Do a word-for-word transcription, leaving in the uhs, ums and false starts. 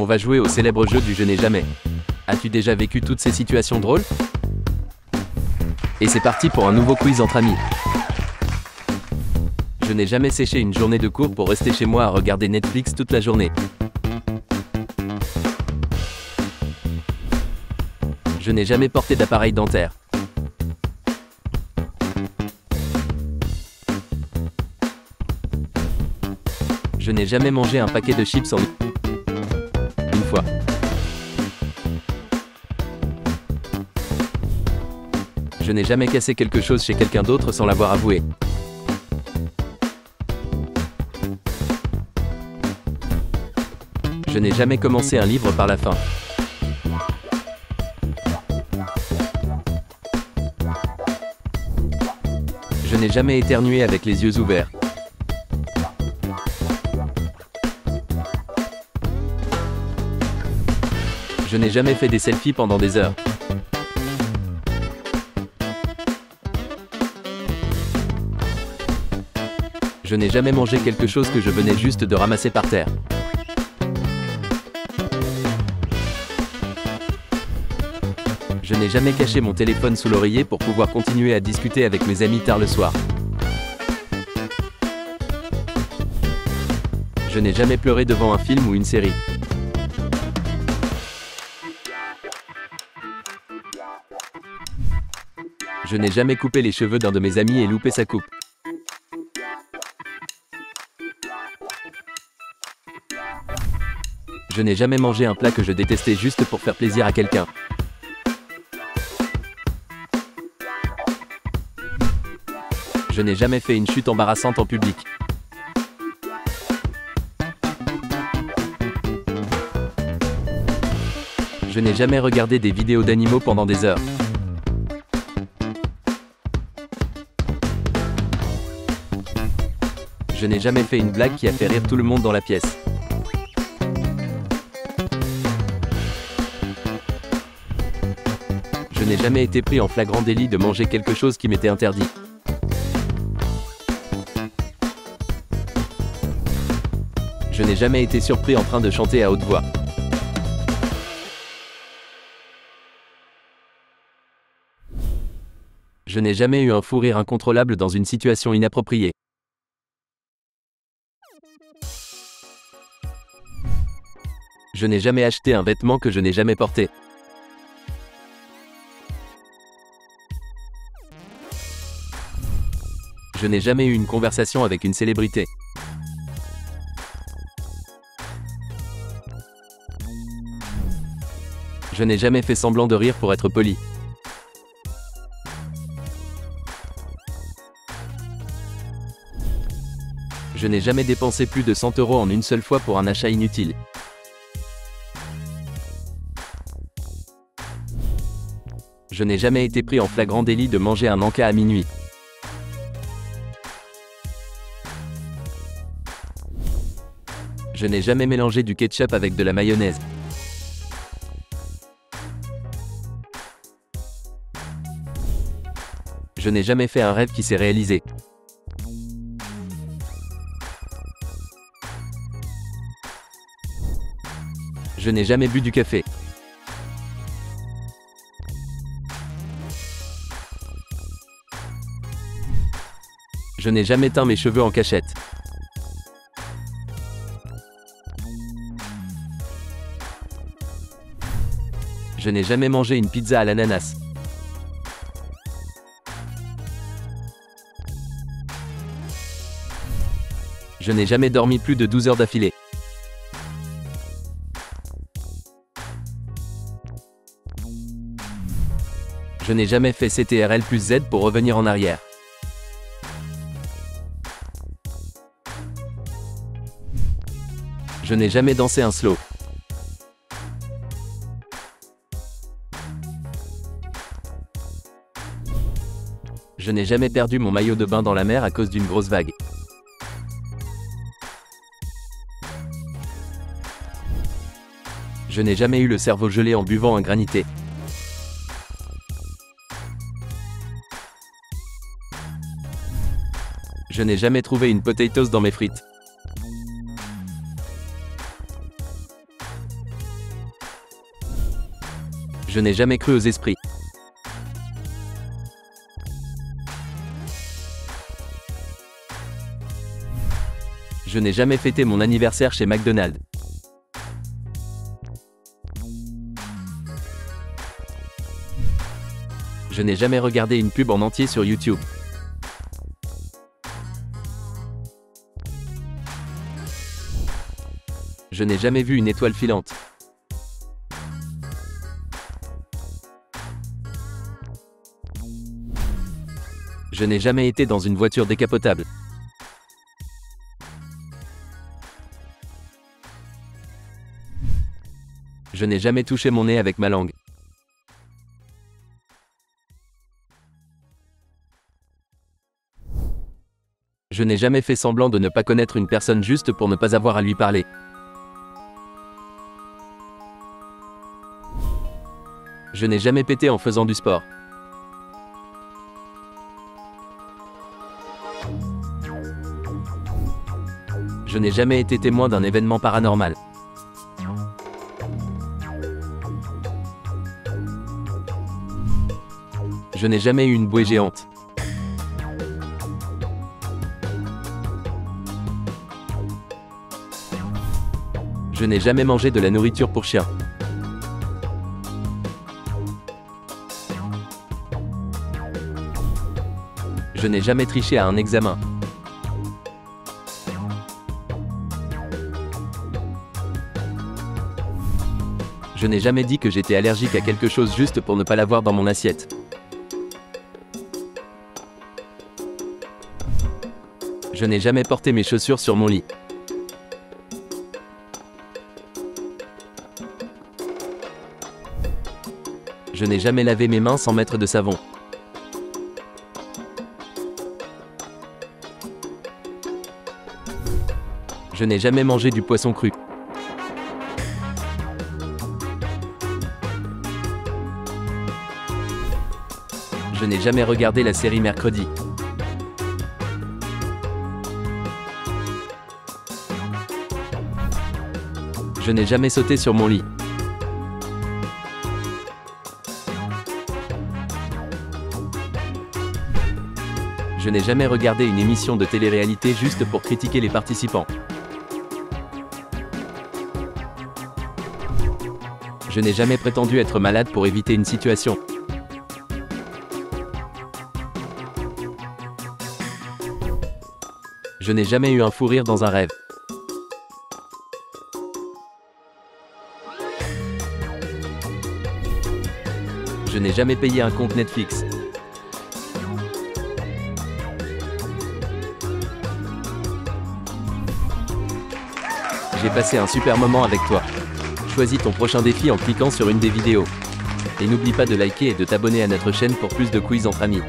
On va jouer au célèbre jeu du je n'ai jamais. As-tu déjà vécu toutes ces situations drôles? Et c'est parti pour un nouveau quiz entre amis. Je n'ai jamais séché une journée de cours pour rester chez moi à regarder Netflix toute la journée. Je n'ai jamais porté d'appareil dentaire. Je n'ai jamais mangé un paquet de chips en une fois. Je n'ai jamais cassé quelque chose chez quelqu'un d'autre sans l'avoir avoué. Je n'ai jamais commencé un livre par la fin. Je n'ai jamais éternué avec les yeux ouverts. Je n'ai jamais fait des selfies pendant des heures. Je n'ai jamais mangé quelque chose que je venais juste de ramasser par terre. Je n'ai jamais caché mon téléphone sous l'oreiller pour pouvoir continuer à discuter avec mes amis tard le soir. Je n'ai jamais pleuré devant un film ou une série. Je n'ai jamais coupé les cheveux d'un de mes amis et loupé sa coupe. Je n'ai jamais mangé un plat que je détestais juste pour faire plaisir à quelqu'un. Je n'ai jamais fait une chute embarrassante en public. Je n'ai jamais regardé des vidéos d'animaux pendant des heures. Je n'ai jamais fait une blague qui a fait rire tout le monde dans la pièce. Je n'ai jamais été pris en flagrant délit de manger quelque chose qui m'était interdit. Je n'ai jamais été surpris en train de chanter à haute voix. Je n'ai jamais eu un fou rire incontrôlable dans une situation inappropriée. Je n'ai jamais acheté un vêtement que je n'ai jamais porté. Je n'ai jamais eu une conversation avec une célébrité. Je n'ai jamais fait semblant de rire pour être poli. Je n'ai jamais dépensé plus de cent euros en une seule fois pour un achat inutile. Je n'ai jamais été pris en flagrant délit de manger un encas à minuit. Je n'ai jamais mélangé du ketchup avec de la mayonnaise. Je n'ai jamais fait un rêve qui s'est réalisé. Je n'ai jamais bu du café. Je n'ai jamais teint mes cheveux en cachette. Je n'ai jamais mangé une pizza à l'ananas. Je n'ai jamais dormi plus de douze heures d'affilée. Je n'ai jamais fait C T R L plus Z pour revenir en arrière. Je n'ai jamais dansé un slow. Je n'ai jamais perdu mon maillot de bain dans la mer à cause d'une grosse vague. Je n'ai jamais eu le cerveau gelé en buvant un granité. Je n'ai jamais trouvé une potatoes dans mes frites. Je n'ai jamais cru aux esprits. Je n'ai jamais fêté mon anniversaire chez McDonald's. Je n'ai jamais regardé une pub en entier sur YouTube. Je n'ai jamais vu une étoile filante. Je n'ai jamais été dans une voiture décapotable. Je n'ai jamais touché mon nez avec ma langue. Je n'ai jamais fait semblant de ne pas connaître une personne juste pour ne pas avoir à lui parler. Je n'ai jamais pété en faisant du sport. Je n'ai jamais été témoin d'un événement paranormal. Je n'ai jamais eu une bouée géante. Je n'ai jamais mangé de la nourriture pour chien. Je n'ai jamais triché à un examen. Je n'ai jamais dit que j'étais allergique à quelque chose juste pour ne pas l'avoir dans mon assiette. Je n'ai jamais porté mes chaussures sur mon lit. Je n'ai jamais lavé mes mains sans mettre de savon. Je n'ai jamais mangé du poisson cru. Je n'ai jamais regardé la série Mercredi. Je n'ai jamais sauté sur mon lit. Je n'ai jamais regardé une émission de télé-réalité juste pour critiquer les participants. Je n'ai jamais prétendu être malade pour éviter une situation. Je n'ai jamais eu un fou rire dans un rêve. Je n'ai jamais payé un compte Netflix. J'ai passé un super moment avec toi. Choisis ton prochain défi en cliquant sur une des vidéos. Et n'oublie pas de liker et de t'abonner à notre chaîne pour plus de quiz entre amis.